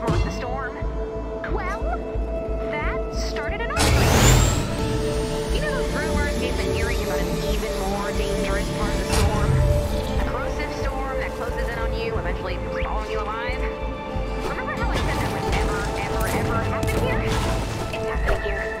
outsmart the storm. Well, that started an argument. You know those rumors we've been hearing about an even more dangerous part of the storm? A corrosive storm that closes in on you, eventually swallowing you alive? Remember how I said that would never happen here? It's happening here.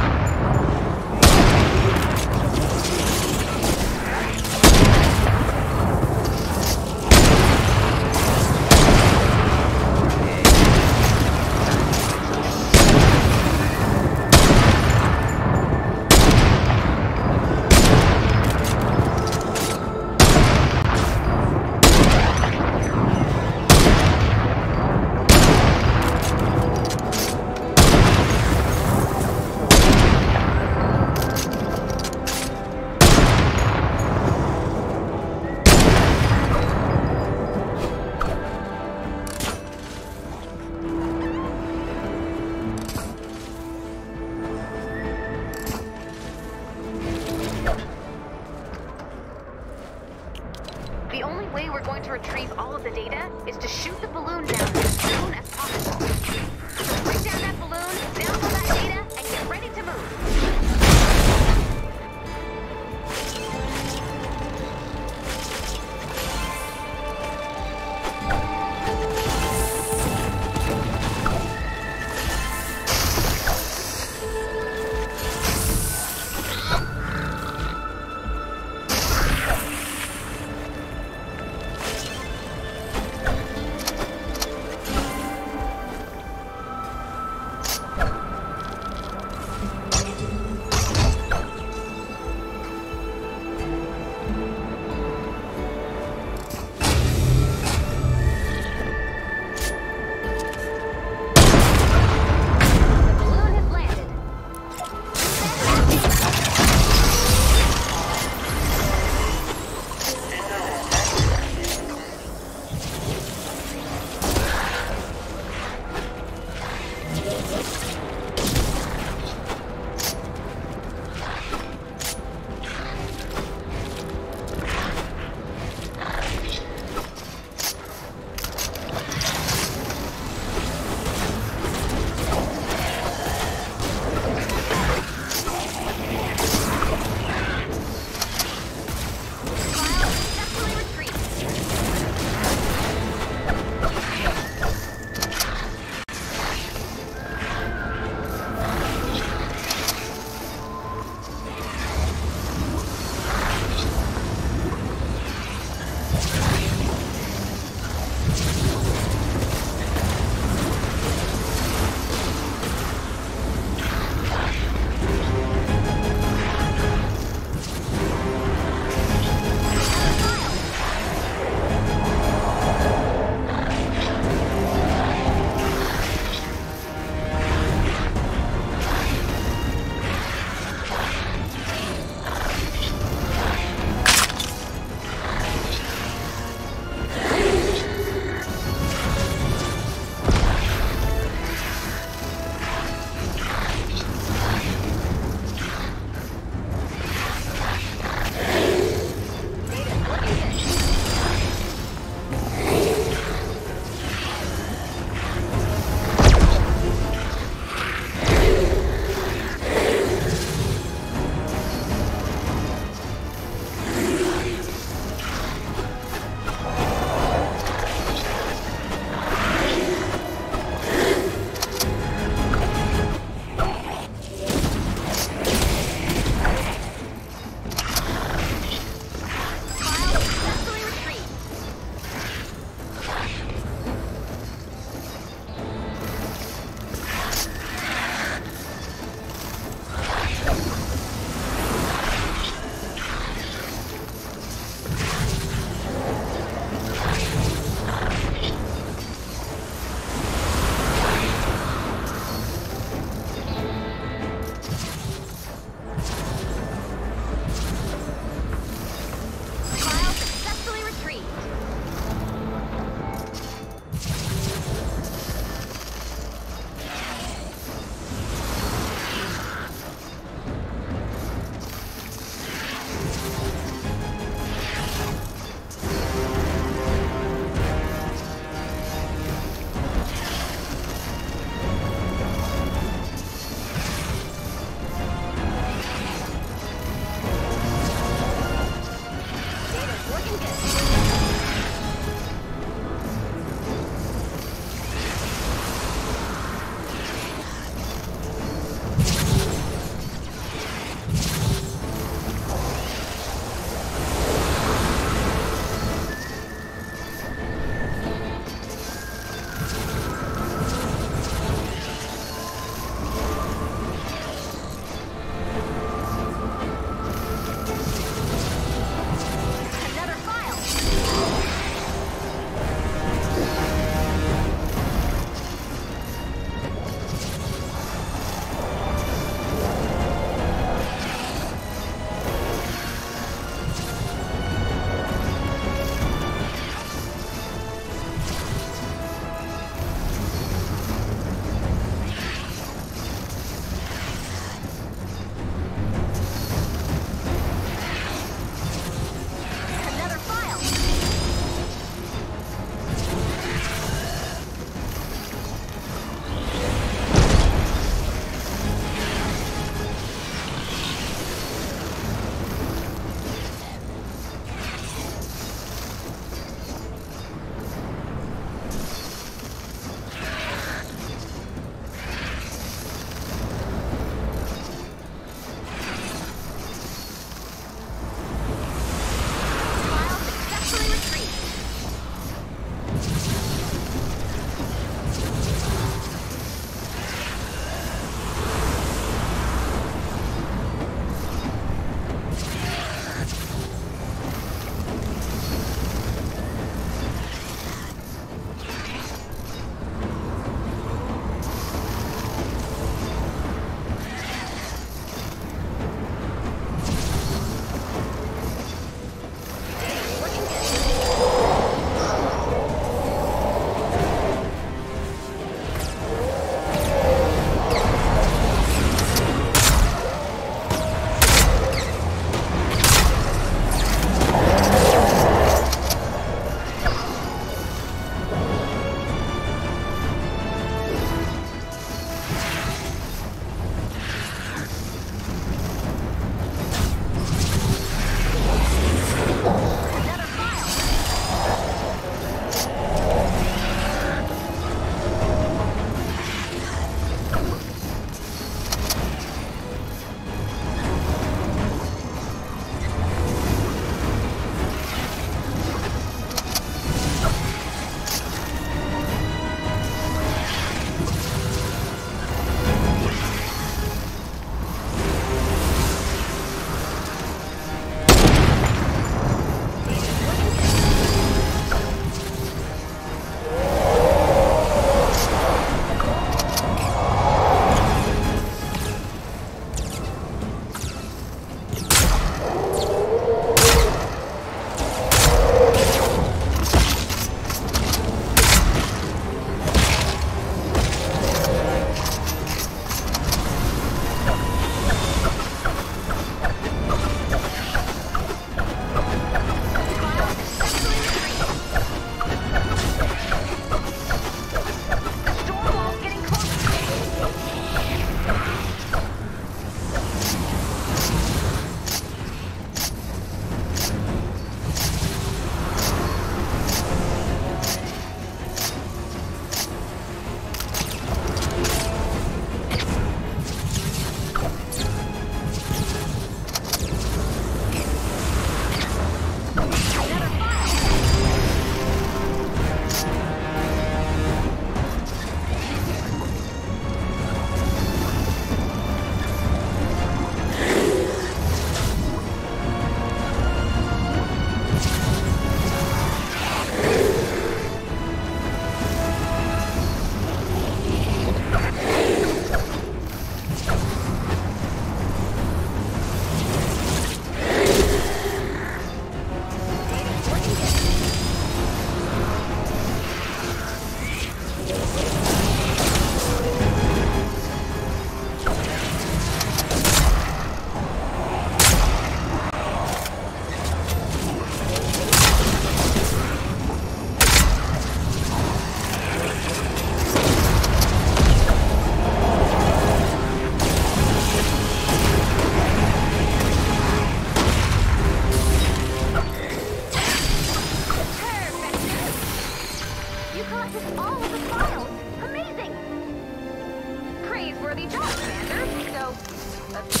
worthy job, Xander. So, let's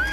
stop.